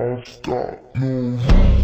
I'll stop moving.